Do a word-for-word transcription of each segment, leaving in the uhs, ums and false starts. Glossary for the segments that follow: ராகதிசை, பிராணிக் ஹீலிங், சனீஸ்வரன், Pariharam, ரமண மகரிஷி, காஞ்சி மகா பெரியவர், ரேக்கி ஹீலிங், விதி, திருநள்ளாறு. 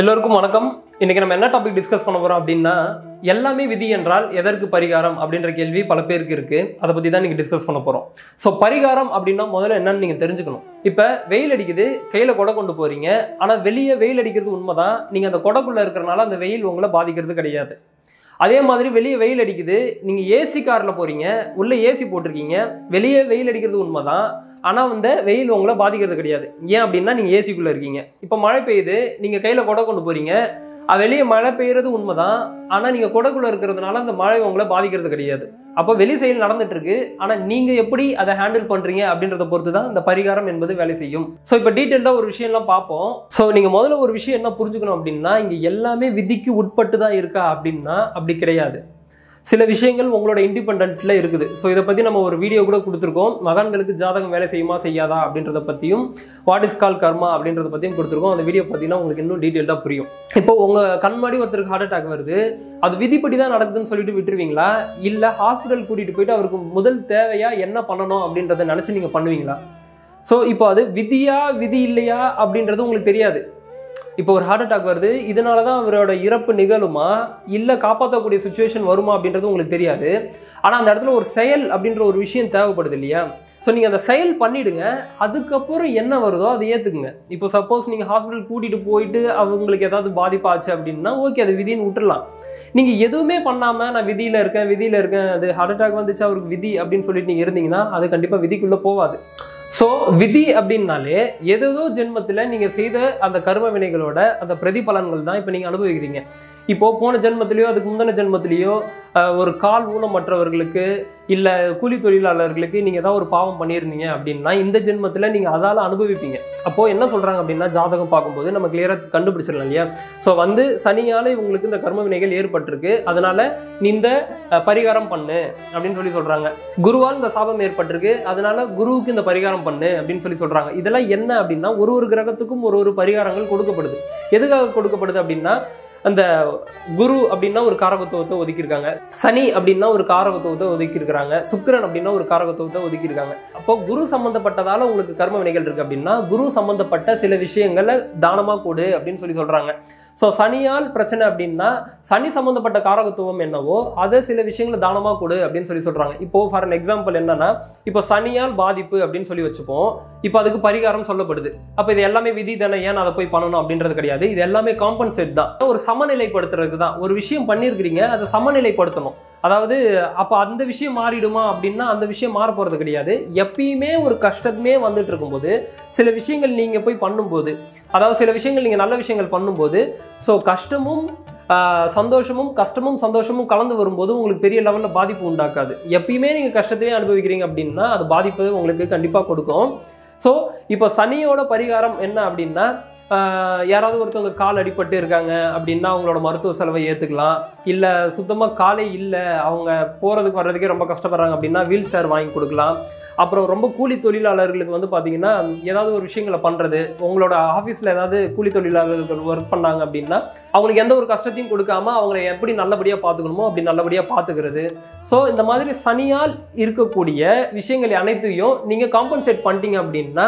எல்லோருக்கும் வணக்கம். இன்னைக்கு நம்ம என்ன டாபிக் டிஸ்கஸ் பண்ண போறோம் அப்படின்னா, எல்லாமே விதி என்றால் எதற்கு பரிகாரம் அப்படின்ற கேள்வி பல பேருக்கு இருக்கு. அதை பத்தி தான் நீங்க டிஸ்கஸ் பண்ண போறோம். ஸோ பரிகாரம் அப்படின்னா முதல்ல என்னன்னு நீங்க தெரிஞ்சுக்கணும். இப்போ வெயில் அடிக்குது, கையில கொடை கொண்டு போறீங்க, ஆனா வெளியே வெயில் அடிக்கிறது உண்மைதான், நீங்க அந்த கொடைக்குள்ள இருக்கிறனால அந்த வெயில் உங்களை பாதிக்கிறது கிடையாது. அதே மாதிரி வெளியே வெயில் அடிக்குது, நீங்கள் ஏசி காரில் போகிறீங்க, உள்ளே ஏசி போட்டிருக்கீங்க, வெளியே வெயில் அடிக்கிறது உண்மை தான், ஆனால் வந்து வெயில் உங்களை பாதிக்கிறது கிடையாது. ஏன் அப்படின்னா நீங்கள் ஏசிக்குள்ளே இருக்கீங்க. இப்போ மழை பெய்யுது, நீங்கள் கையில் கொடை கொண்டு போகிறீங்க, வெளியே மழை பெய்கிறது உண்மை தான், ஆனால் நீங்கள் கொடைக்குள்ளே இருக்கிறதுனால அந்த மழை உங்களை பாதிக்கிறது கிடையாது. அப்போ வெளி செயல் நடந்துட்டுருக்கு, ஆனால் நீங்கள் எப்படி அதை ஹேண்டில் பண்ணுறீங்க அப்படின்றத பொறுத்து தான் இந்த பரிகாரம் என்பது வேலை செய்யும். ஸோ இப்போ டீட்டெயில்டாக ஒரு விஷயம்லாம் பார்ப்போம். ஸோ நீங்கள் முதல்ல ஒரு விஷயம் என்ன புரிஞ்சுக்கணும் அப்படின்னா, இங்கே எல்லாமே விதிக்கு உட்பட்டு தான் இருக்கா அப்படின்னா அப்படி கிடையாது. சில விஷயங்கள் உங்களோட இண்டிபெண்டில் இருக்குது. ஸோ இதை பற்றி நம்ம ஒரு வீடியோ கூட கொடுத்துருக்கோம். மகான்களுக்கு ஜாதகம் வேலை செய்யுமா செய்யாதா அப்படின்றத பற்றியும், வாட் இஸ் கால் கர்மா அப்படின்றத பற்றியும் கொடுத்துருக்கோம். அந்த வீடியோ பார்த்தீங்கன்னா உங்களுக்கு இன்னும் டீட்டெயில்டாக புரியும். இப்போ உங்கள் கண்மாடி ஒருத்தருக்கு ஹார்ட் அட்டாக் வருது, அது விதிப்படி தான் நடக்குதுன்னு சொல்லிட்டு விட்டுருவீங்களா, இல்லை ஹாஸ்பிட்டல் கூட்டிகிட்டு போயிட்டு அவருக்கு முதல் தேவையாக என்ன பண்ணணும் அப்படின்றத நினச்சி நீங்கள் பண்ணுவீங்களா? ஸோ இப்போ அது விதியா விதி இல்லையா அப்படின்றது உங்களுக்கு தெரியாது. இப்போ ஒரு ஹார்ட் அட்டாக் வருது, இதனால தான் அவரோட இறப்பு நிகழுமா இல்லை காப்பாற்றக்கூடிய சுச்சுவேஷன் வருமா அப்படின்றது உங்களுக்கு தெரியாது. ஆனால் அந்த இடத்துல ஒரு செயல் அப்படின்ற ஒரு விஷயம் தேவைப்படுது இல்லையா? ஸோ நீங்கள் அந்த செயல் பண்ணிவிடுங்க, அதுக்கப்புறம் என்ன வருதோ அதை ஏற்றுக்குங்க. இப்போ சப்போஸ் நீங்கள் ஹாஸ்பிட்டல் கூட்டிகிட்டு போயிட்டு அவங்களுக்கு ஏதாவது பாதிப்பாச்சு அப்படின்னா ஓகே, அது விதின்னு விட்டுடலாம். நீங்கள் எதுவுமே பண்ணாமல் நான் விதியில் இருக்கேன் விதியில் இருக்கேன் அது ஹார்ட் அட்டாக் வந்துச்சு அவருக்கு விதி அப்படின்னு சொல்லிட்டு நீங்கள் இருந்தீங்கன்னா அது கண்டிப்பாக விதிக்குள்ளே போகாது. ஸோ விதி அப்படின்னாலே ஏதேதோ ஜென்மத்தில் நீங்கள் செய்த அந்த கர்ம வினைகளோட அந்த பிரதிபலன்கள் தான் இப்போ நீங்கள் அனுபவிக்கிறீங்க. இப்போது போன ஜென்மத்திலையோ அதுக்கு முந்தின ஜென்மத்திலையோ ஒரு கால் ஊனமற்றவர்களுக்கு இல்லை கூலி தொழிலாளர்களுக்கு நீங்கள் ஏதாவது ஒரு பாவம் பண்ணியிருந்தீங்க அப்படின்னா இந்த ஜென்மத்தில் நீங்கள் அதால் அனுபவிப்பீங்க. அப்போது என்ன சொல்கிறாங்க அப்படின்னா, ஜாதகம் பார்க்கும்போது நம்ம கிளியராக கண்டுபிடிச்சிடலாம் இல்லையா? ஸோ வந்து சனியால் இவங்களுக்கு இந்த கர்ம வினைகள் ஏற்பட்டிருக்கு, அதனால் இந்த பரிகாரம் பண்ணு அப்படின்னு சொல்லி சொல்கிறாங்க. குருவால் இந்த சாபம் ஏற்பட்டிருக்கு, அதனால் குருவுக்கு இந்த பரிகாரம் பண்ணு அப்படின்னு சொல்லி சொல்கிறாங்க. இதெல்லாம் என்ன அப்படின்னா, ஒரு ஒரு கிரகத்துக்கும் ஒரு ஒரு பரிகாரங்கள் கொடுக்கப்படுது. எதுக்காக கொடுக்கப்படுது அப்படின்னா, அந்த குரு அப்படின்னா ஒரு காரகத்துவத்தை ஒதுக்கியிருக்காங்க, சனி அப்படின்னா ஒரு காரகத்துவத்தை ஒதுக்கியிருக்கிறாங்க, சுக்கிரன் அப்படின்னா ஒரு காரகத்துவத்தை ஒதுக்கியிருக்காங்க. அப்போ குரு சம்மந்தப்பட்டதால் உங்களுக்கு கர்ம வினைகள் இருக்குது அப்படின்னா குரு சம்மந்தப்பட்ட சில விஷயங்களை தானமாக கொடு அப்படின்னு சொல்லி சொல்கிறாங்க. ஸோ சனியால் பிரச்சனை அப்படின்னா சனி சம்மந்தப்பட்ட காரகத்துவம் என்னவோ அதை சில விஷயங்களை தானமாக கொடு அப்படின்னு சொல்லி சொல்கிறாங்க. இப்போது ஃபார் அன் எக்ஸாம்பிள் என்னன்னா, இப்போ சனியால் பாதிப்பு அப்படின்னு சொல்லி வச்சுப்போம், இப்போ அதுக்கு பரிகாரம் சொல்லப்படுது. அப்போ இது எல்லாமே விதி தானே, ஏன் அதை போய் பண்ணணும் அப்படின்றது கிடையாது. இது எல்லாமே காம்பன்சேட் தான், ஒரு சமநிலைப்படுத்துறதுக்கு தான். ஒரு விஷயம் பண்ணியிருக்கிறீங்க, அதை சமநிலைப்படுத்தணும். அதாவது அப்போ அந்த விஷயம் மாறிடுமா அப்படின்னா அந்த விஷயம் மாற போகிறது கிடையாது. எப்பயுமே ஒரு கஷ்டமே வந்துட்டு இருக்கும்போது சில விஷயங்கள் நீங்கள் போய் பண்ணும்போது, அதாவது சில விஷயங்கள் நீங்கள் நல்ல விஷயங்கள் பண்ணும்போது, ஸோ கஷ்டமும் சந்தோஷமும் கஷ்டமும் சந்தோஷமும் கலந்து வரும்போது உங்களுக்கு பெரிய லெவலில் பாதிப்பு உண்டாக்காது. எப்பயுமே நீங்கள் கஷ்டத்தையே அனுபவிக்கிறீங்க அப்படின்னா அது பாதிப்பு உங்களுக்கு கண்டிப்பாக கொடுக்கும். ஸோ இப்போ சனியோட பரிகாரம் என்ன அப்படின்னா, யாராவது ஒருத்தவங்க கால் அடிபட்டு இருக்காங்க அப்படின்னா அவங்களோட மருத்துவ செலவை ஏற்றுக்கலாம், இல்லை சுத்தமாக காலே இல்லை அவங்க போகிறதுக்கு வர்றதுக்கே ரொம்ப கஷ்டப்படுறாங்க அப்படின்னா வீல் சேர் வாங்கி கொடுக்கலாம். அப்புறம் ரொம்ப கூலி தொழிலாளர்களுக்கு வந்து பார்த்திங்கன்னா ஏதாவது ஒரு விஷயங்களை பண்ணுறது, உங்களோட ஆஃபீஸில் ஏதாவது கூலி தொழிலாளர்கள் ஒர்க் பண்ணாங்க அப்படின்னா அவங்களுக்கு எந்த ஒரு கஷ்டத்தையும் கொடுக்காமல் அவங்கள எப்படி நல்லபடியாக பார்த்துக்கணுமோ அப்படி நல்லபடியாக பார்த்துக்கிறது. ஸோ இந்த மாதிரி சனியால் இருக்கக்கூடிய விஷயங்கள் அனைத்தையும் நீங்கள் காம்பன்சேட் பண்ணிட்டீங்க அப்படின்னா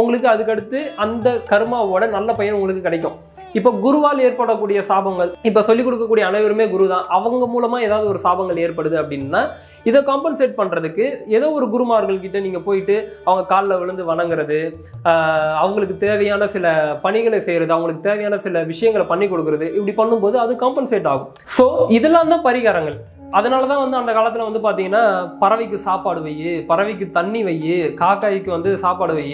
உங்களுக்கு அதுக்கடுத்து அந்த கர்மாவோட நல்ல பையன் உங்களுக்கு கிடைக்கும். இப்போ குருவால் ஏற்படக்கூடிய சாபங்கள், இப்போ சொல்லிக் கொடுக்கக்கூடிய அனைவருமே குரு தான், அவங்க மூலமாக ஏதாவது ஒரு சாபங்கள் ஏற்படுது அப்படின்னா இதை காம்பன்சேட் பண்ணுறதுக்கு ஏதோ ஒரு குருமார்கள்கிட்ட நீங்கள் போயிட்டு அவங்க காலில் விழுந்து வணங்குறது, அவங்களுக்கு தேவையான சில பணிகளை செய்கிறது, அவங்களுக்கு தேவையான சில விஷயங்களை பண்ணி கொடுக்குறது, இப்படி பண்ணும்போது அது காம்பன்சேட் ஆகும். ஸோ இதெல்லாம் தான் பரிகாரங்கள். அதனால தான் வந்து அந்த காலத்தில் வந்து பார்த்தீங்கன்னா பறவைக்கு சாப்பாடு வை, பறவைக்கு தண்ணி வை, காக்காய்க்கு வந்து சாப்பாடு வை,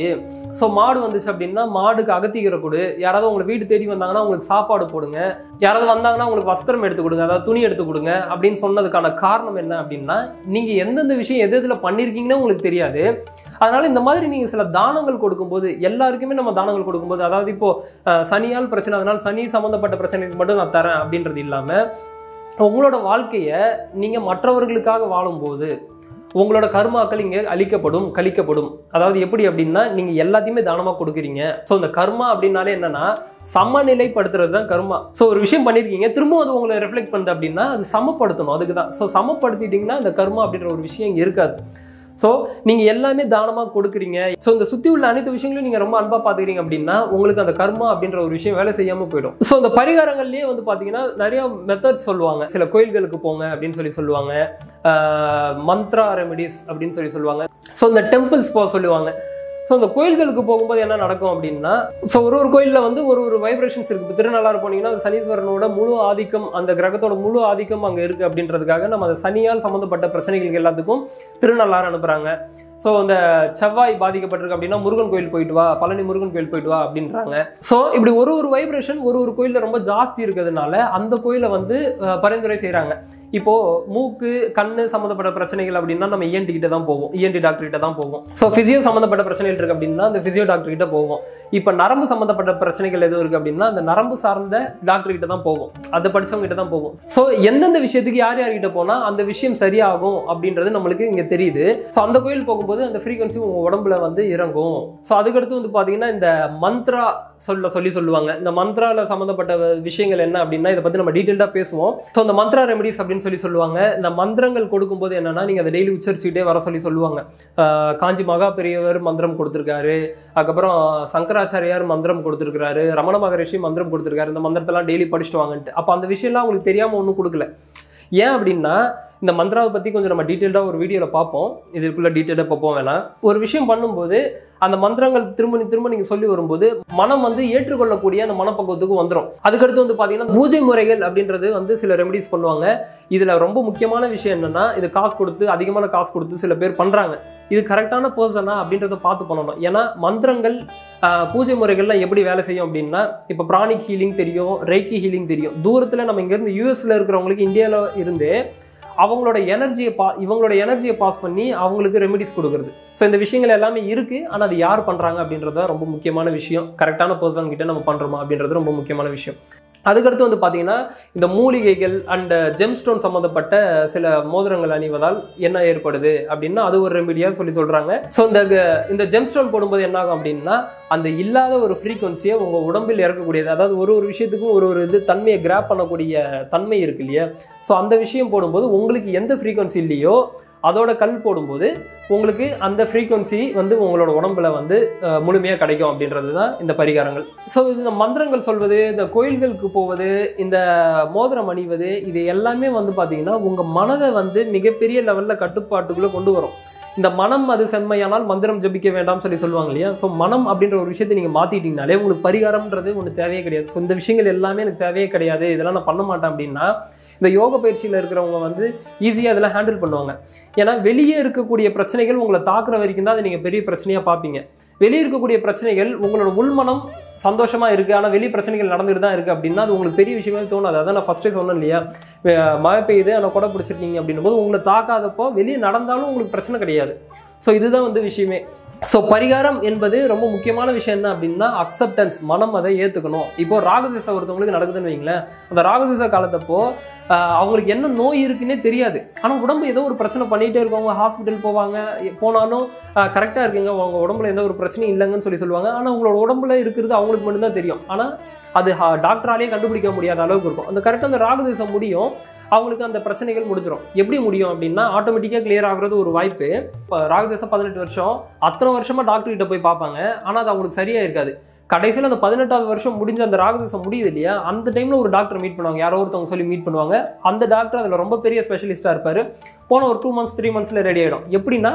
ஸோ மாடு வந்துச்சு அப்படின்னா மாடுக்கு அகத்திக்கீரை கொடு, யாராவது உங்களை வீடு தேடி வந்தாங்கன்னா அவங்களுக்கு சாப்பாடு போடுங்க, யாராவது வந்தாங்கன்னா அவங்களுக்கு வஸ்திரம் எடுத்து கொடுங்க, அதாவது துணி எடுத்து கொடுங்க அப்படின்னு சொன்னதுக்கான காரணம் என்ன அப்படின்னா நீங்கள் எந்தெந்த விஷயம் எது எதில் பண்ணியிருக்கீங்கன்னு உங்களுக்கு தெரியாது. அதனால் இந்த மாதிரி நீங்கள் சில தானங்கள் கொடுக்கும்போது, எல்லாருக்குமே நம்ம தானங்கள் கொடுக்கும்போது, அதாவது இப்போது சனியால் பிரச்சனை அதனால் சனி சம்மந்தப்பட்ட பிரச்சனைக்கு மட்டும் நான் தரேன் அப்படின்றது இல்லாமல் உங்களோட வாழ்க்கையை நீங்கள் மற்றவர்களுக்காக வாழும்போது உங்களோட கர்மாக்கள் இங்கே அழிக்கப்படும் கழிக்கப்படும். அதாவது எப்படி அப்படின்னா நீங்கள் எல்லாத்தையுமே தானமாக கொடுக்குறீங்க. ஸோ இந்த கர்மா அப்படின்னாலே என்னென்னா சமநிலைப்படுத்துறது தான் கர்மா. ஸோ ஒரு விஷயம் பண்ணியிருக்கீங்க, திரும்பவும் அது உங்களை ரிஃப்ளெக்ட் பண்ணுது அப்படின்னா அது சமப்படுத்தணும், அதுக்கு தான். ஸோ சமப்படுத்திட்டிங்கன்னா இந்த கர்மா அப்படின்ற ஒரு விஷயம் இருக்காது. சோ நீங்க எல்லாமே தானமா கொடுக்குறீங்க. சோ இந்த சுத்தி உள்ள அனைத்து விஷயங்களையும் நீங்க ரொம்ப அன்பா பாத்துக்கிறீங்க அப்படினா உங்களுக்கு அந்த கர்மா அப்படிங்கற ஒரு விஷயம் வேலை செய்யாம போய்டும். சோ இந்த பரிகாரங்கள்லயே வந்து பாத்தீங்கன்னா நிறைய மெத்தட்ஸ் சொல்வாங்க. சில கோயில்களுக்கு போங்க அப்படினு சொல்லி சொல்வாங்க. மந்த்ரா ரெமிடிஸ் அப்படினு சொல்லி சொல்வாங்க. சோ இந்த டெம்பிள்ஸ் போ சொல்வாங்க. சோ அந்த கோயில்களுக்கு போகும்போது என்ன நடக்கும் அப்படின்னா சோ ஒரு ஒரு கோயில்ல வந்து ஒரு ஒரு வைப்ரேஷன்ஸ் இருக்கு. திருநள்ளாறு போனீங்கன்னா அது சனீஸ்வரனோட முழு ஆதிக்கம், அந்த கிரகத்தோட முழு ஆதிக்கம் அங்கே இருக்கு அப்படின்றதுக்காக நம்ம அந்த சனியால் சம்மந்தப்பட்ட பிரச்சனைகளுக்கு எல்லாத்துக்கும் திருநள்ளாறு அனுப்புறாங்க. ஸோ அந்த செவ்வாய் பாதிக்கப்பட்டிருக்கு அப்படின்னா முருகன் கோயில் போயிட்டு வா, பழனி முருகன் கோயில் போயிட்டு வா அப்படின்றாங்க. ஸோ இப்படி ஒரு ஒரு வைப்ரேஷன் ஒரு ஒரு கோயிலில் ரொம்ப ஜாஸ்தி இருக்கிறதுனால அந்த கோயிலை வந்து பரிந்துரை செய்கிறாங்க. இப்போது மூக்கு கண் சம்மந்தப்பட்ட பிரச்சனைகள் அப்படின்னா நம்ம இஎன்டி கிட்ட தான் போவோம், இஎன்டி டாக்டர் கிட்ட தான் போவோம். ஸோ ஃபிசியோ சம்மந்தப்பட்ட பிரச்சனைகள் இருக்குது அப்படின்னா அந்த ஃபிசியோ டாக்டர் கிட்ட போவோம். இப்போ நரம்பு சம்மந்தப்பட்ட பிரச்சனைகள் எதுவும் இருக்குது அப்படின்னா அந்த நரம்பு சார்ந்த டாக்டர் கிட்ட தான் போவோம், அதை படித்தவங்க கிட்ட தான் போவோம். ஸோ எந்தெந்த விஷயத்துக்கு யார் யார்கிட்ட போனால் அந்த விஷயம் சரியாகும் அப்படின்றது நம்மளுக்கு இங்கே தெரியுது. ஸோ அந்த கோயில் போகும்போது அந்த frequency உங்க உடம்புல வந்து இறங்கும். சோ அதுக்கு அடுத்து வந்து பாத்தீங்கன்னா இந்த மந்த்ரா சொல்ல சொல்லி சொல்லுவாங்க. இந்த மந்த்ரால சம்பந்தப்பட்ட விஷயங்கள் என்ன அப்படின்னா இதை பத்தி நம்ம டீடைலா பேசுவோம். சோ இந்த மந்த்ரா ரெமிடிஸ் அப்படின்னு சொல்லி சொல்லுவாங்க. இந்த மந்திரங்கள் கொடுக்கும்போது என்னன்னா நீங்க அதை டெய்லி உச்சரிச்சுக்கிட்டே வர சொல்லி சொல்லுவாங்க. காஞ்சி மகா பெரியவர் மந்திரம் கொடுத்திருக்காரு, அதுக்கப்புறம் சங்கராச்சாரியார் மந்திரம் கொடுத்திருக்காரு, ரமண மகரிஷி மந்திரம் கொடுத்திருக்காரு. இந்த மந்திரத்தெல்லாம் டெய்லி படிச்சுட்டு வாங்கன்ட்டு அப்ப அந்த விஷயம் எல்லாம் உங்களுக்கு தெரியாம ஒன்றும் கொடுக்கல. ஏன் அப்படின்னா இந்த மந்திராவை பற்றி கொஞ்சம் நம்ம டீட்டெயில்டாக ஒரு வீடியோவில் பார்ப்போம், இதுக்குள்ளே டீட்டெயிலாக பார்ப்போம். வேணா ஒரு விஷயம் பண்ணும்போது அந்த மந்திரங்கள் திரும்ப திரும்ப நீங்கள் சொல்லி வரும்போது மனம் வந்து ஏற்றுக்கொள்ளக்கூடிய அந்த மனப்பக்குவத்துக்கு வந்துடும். அதுக்கடுத்து வந்து பார்த்தீங்கன்னா பூஜை முறைகள் அப்படின்றது வந்து சில ரெமிடிஸ் பண்ணுவாங்க. இதில் ரொம்ப முக்கியமான விஷயம் என்னென்னா இது காசு கொடுத்து அதிகமான காசு கொடுத்து சில பேர் பண்ணுறாங்க. இது கரெக்டான பர்சனா அப்படின்றத பார்த்து பண்ணணும். ஏன்னா மந்திரங்கள் பூஜை முறைகள்லாம் எப்படி வேலை செய்யும் அப்படின்னா இப்போ பிராணிக் ஹீலிங் தெரியும், ரேக்கி ஹீலிங் தெரியும். தூரத்தில் நம்ம இங்கேருந்து யூஎஸில் இருக்கிறவங்களுக்கு இந்தியாவில் இருந்து அவங்களோட எனர்ஜியை பா இவங்களோட எனர்ஜியை பாஸ் பண்ணி அவங்களுக்கு ரெமிடிஸ் கொடுக்குறது. ஸோ இந்த விஷயங்கள் எல்லாமே இருக்குது. ஆனால் அது யார் பண்ணுறாங்க அப்படின்றது தான் ரொம்ப முக்கியமான விஷயம். கரெக்டான பர்சன் கிட்டே நம்ம பண்ணுறோமா அப்படின்றது ரொம்ப முக்கியமான விஷயம். அதுக்கடுத்து வந்து பார்த்தீங்கன்னா இந்த மூலிகைகள் அண்ட் ஜெம்ஸ்டோன் சம்மந்தப்பட்ட சில மோதிரங்கள் அணிவதால் என்ன ஏற்படுது அப்படின்னா அது ஒரு ரெமிடியாக சொல்லி சொல்கிறாங்க. ஸோ இந்த இந்த ஜெம்ஸ்டோன் போடும்போது என்ன ஆகும் அப்படின்னா அந்த இல்லாத ஒரு ஃப்ரீக்வன்சியை உங்கள் உடம்பில் இறக்கக்கூடியது. அதாவது ஒரு ஒரு விஷயத்துக்கும் ஒரு ஒரு இது தன்மையை கிராப் பண்ணக்கூடிய தன்மை இருக்கு இல்லையா. ஸோ அந்த விஷயம் போடும்போது உங்களுக்கு எந்த ஃப்ரீக்வன்சி இல்லையோ அதோட கல் போடும்போது உங்களுக்கு அந்த ஃப்ரீக்வன்சி வந்து உங்களோட உடம்புல வந்து முழுமையாக கிடைக்கும் அப்படின்றது தான் இந்த பரிகாரங்கள். ஸோ இந்த மந்திரங்கள் சொல்வது, இந்த கோயில்களுக்கு போவது, இந்த மோதிரம் அணிவது, இது எல்லாமே வந்து பார்த்திங்கன்னா உங்கள் மனதை வந்து மிகப்பெரிய லெவலில் கட்டுப்பாட்டுக்குள்ளே கொண்டு வரும். இந்த மனம் அது செம்மையானால் மந்திரம் ஜபிக்க வேண்டாம் சொல்லி சொல்லுவாங்க இல்லையா. ஸோ மனம் அப்படின்ற ஒரு விஷயத்தை நீங்கள் மாற்றிட்டீங்கனாலே உங்களுக்கு பரிகாரம்ன்றது ஒன்று தேவையே கிடையாது. ஸோ இந்த விஷயங்கள் எல்லாமே எனக்கு தேவையே கிடையாது, இதெல்லாம் நான் பண்ண மாட்டேன் அப்படின்னா இந்த யோக பயிற்சியில் இருக்கிறவங்க வந்து ஈஸியாக இதெல்லாம் ஹேண்டில் பண்ணுவாங்க. ஏன்னா வெளியே இருக்கக்கூடிய பிரச்சனைகள் உங்களை தாக்குற வரைக்கும் தான் அது நீங்கள் பெரிய பிரச்சனையாக பார்ப்பீங்க. வெளியே இருக்கக்கூடிய பிரச்சனைகள் உங்களோட உள்மனம் சந்தோஷமாக இருக்குது, ஆனால் வெளி பிரச்சனைகள் நடந்துட்டு தான் இருக்குது அப்படின்னா அது உங்களுக்கு பெரிய விஷயமே தோணாது. அதான் நான் ஃபஸ்ட்டே சொன்னேன் இல்லையா, மழை பெய்யுது ஆனால் கொடை பிடிச்சிருக்கீங்க அப்படின்னும் போது உங்களை தாக்காதப்போ வெளியே நடந்தாலும் உங்களுக்கு பிரச்சனை கிடையாது. ஸோ இதுதான் வந்து விஷயமே. ஸோ பரிகாரம் என்பது ரொம்ப முக்கியமான விஷயம் என்ன அப்படின்னா அக்செப்டன்ஸ், மனம் அதை ஏற்றுக்கணும். இப்போது ராகதிசை ஒருத்தவங்களுக்கு நடக்குதுன்னு வைங்களேன், அந்த ராகதிசை காலத்தப்போ அவங்களுக்கு என்ன நோய் இருக்குன்னே தெரியாது, ஆனால் உடம்பு ஏதோ ஒரு பிரச்சனை பண்ணிகிட்டே இருக்கவங்க ஹாஸ்பிட்டல் போவாங்க, போனாலும் கரெக்டாக இருக்குங்க அவங்க உடம்புல எந்த ஒரு பிரச்சனையும் இல்லைங்கன்னு சொல்லி சொல்லுவாங்க. ஆனால் அவங்களோட உடம்புல இருக்கிறது அவங்களுக்கு மட்டும்தான் தெரியும், ஆனால் அது டாக்டராலேயே கண்டுபிடிக்க முடியாத அளவுக்கு இருக்கும். அந்த கரெக்டாக அந்த ராகதிசம் முடியும், அவங்களுக்கு அந்த பிரச்சனைகள் முடிஞ்சிடும். எப்படி முடியும் அப்படின்னா ஆட்டோமேட்டிக்காக கிளியர் ஆகுறது ஒரு வாய்ப்பு. இப்போ ராகதிசம் பதினெட்டு வருஷம் அத்தனை வருஷமாக டாக்டர்கிட்ட போய் பார்ப்பாங்க, ஆனால் அது அவங்களுக்கு சரியாக இருக்காது. கடைசியில் அந்த பதினெட்டாவது வருஷம் முடிஞ்ச அந்த ராகதிசம் முடியுது இல்லையா, அந்த டைமில் ஒரு டாக்டர் மீட் பண்ணுவாங்க, யாரோ ஒருத்தவங்க சொல்லி மீட் பண்ணுவாங்க. அந்த டாக்டர் அதில் ரொம்ப பெரிய ஸ்பெஷலிஸ்ட்டாக இருப்பார். போன ஒரு டூ மந்த்ஸ் த்ரீ மந்த்ஸில் ரெடி ஆகிடும். எப்படின்னா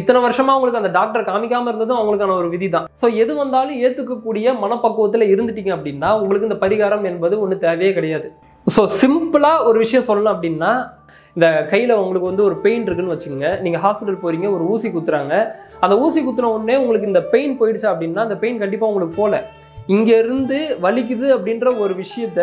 இத்தனை வருஷமாக அவங்களுக்கு அந்த டாக்டர் காமிக்காமல் இருந்ததும் அவங்களுக்கான ஒரு விதி தான். ஸோ எது வந்தாலும் ஏற்றுக்கக்கூடிய மனப்பக்குவத்தில் இருந்துட்டீங்க அப்படின்னா உங்களுக்கு இந்த பரிகாரம் என்பது ஒன்றும் தேவையே கிடையாது. ஸோ சிம்பிளாக ஒரு விஷயம் சொல்லணும் அப்படின்னா இந்த கையில் உங்களுக்கு வந்து ஒரு பெயின் இருக்குன்னு வச்சுக்கோங்க, நீங்கள் ஹாஸ்பிட்டல் போகிறீங்க, ஒரு ஊசி குத்துறாங்க, அந்த ஊசி குத்துன உடனே உங்களுக்கு இந்த பெயின் போயிடுச்சு அப்படின்னா அந்த பெயின் கண்டிப்பாக உங்களுக்கு போகல. இங்கேருந்து வலிக்குது அப்படின்ற ஒரு விஷயத்த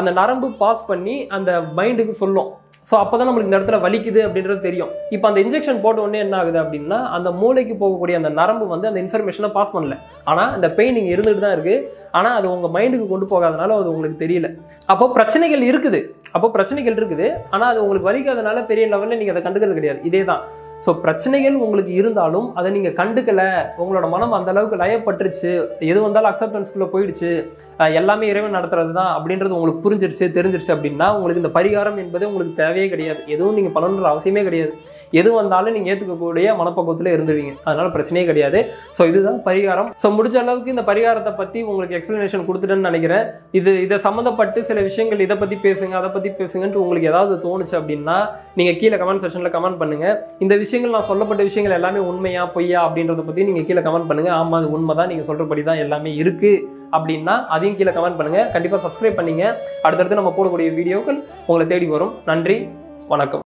அந்த நரம்பு பாஸ் பண்ணி அந்த மைண்டுக்கு சொல்லும். ஸோ அப்போ தான் நம்மளுக்கு இந்த இடத்துல வலிக்குது அப்படின்றது தெரியும். இப்போ அந்த இன்ஜெக்ஷன் போட்ட உடனே என்ன ஆகுது அப்படின்னா அந்த மூளைக்கு போகக்கூடிய அந்த நரம்பு வந்து அந்த இன்ஃபர்மேஷனை பாஸ் பண்ணல, ஆனால் அந்த பெயின் இங்கே இருந்துகிட்டு தான் இருக்குது, ஆனால் அது உங்கள் மைண்டுக்கு கொண்டு போகாதனால அது உங்களுக்கு தெரியல. அப்போ பிரச்சனைகள் இருக்குது, அப்போ பிரச்சனைகள் இருக்குது ஆனால் அது உங்களுக்கு வலிக்காதனால பெரிய லெவலில் நீங்கள் அதை கண்டுக்கிறது கிடையாது. இதே தான். ஸோ பிரச்சனைகள் உங்களுக்கு இருந்தாலும் அதை நீங்கள் கண்டுக்கலை, உங்களோட மனம் அந்தளவுக்கு லயப்பட்டுருச்சு, எது வந்தாலும் அக்செப்டன்ஸ்குள்ளே போயிடுச்சு, எல்லாமே இறைவன் நடத்துறது தான் அப்படின்றது உங்களுக்கு புரிஞ்சிருச்சு தெரிஞ்சிருச்சு அப்படின்னா உங்களுக்கு இந்த பரிகாரம் என்பது உங்களுக்கு தேவையே கிடையாது. எதுவும் நீங்கள் பண்ணணுன்ற அவசியமே கிடையாது. எது வந்தாலும் நீங்கள் ஏற்றுக்கக்கூடிய மனப்பக்குவத்தில் இருந்துருவீங்க. அதனால் பிரச்சனையே கிடையாது. ஸோ இதுதான் பரிகாரம். ஸோ முடிஞ்ச அளவுக்கு இந்த பரிகாரத்தை பற்றி உங்களுக்கு எக்ஸ்ப்ளனேஷன் கொடுத்துட்டேன்னு நினைக்கிறேன். இது இதை சம்மந்தப்பட்டு சில விஷயங்கள் இதை பற்றி பேசுங்க அதை பற்றி பேசுங்கன்ட்டு உங்களுக்கு ஏதாவது தோணுச்சு அப்படின்னா நீங்கள் கீழே கமெண்ட் செக்ஷனில் கமெண்ட் பண்ணுங்கள். இந்த விஷயங்கள் நான் சொல்லப்பட்ட விஷயங்கள் எல்லாமே உண்மையா பொய்யா அப்படின்றத பற்றி நீங்கள் கீழே கமெண்ட் பண்ணுங்கள். ஆமாம் அது உண்மை தான், நீங்கள் சொல்கிறபடி தான் எல்லாமே இருக்குது அப்படின்னா அதையும் கீழே கமெண்ட் பண்ணுங்கள். கண்டிப்பாக சப்ஸ்கிரைப் பண்ணிங்க. அடுத்தடுத்து நம்ம போடக்கூடிய வீடியோக்கள் உங்களை தேடி வரும். நன்றி, வணக்கம்.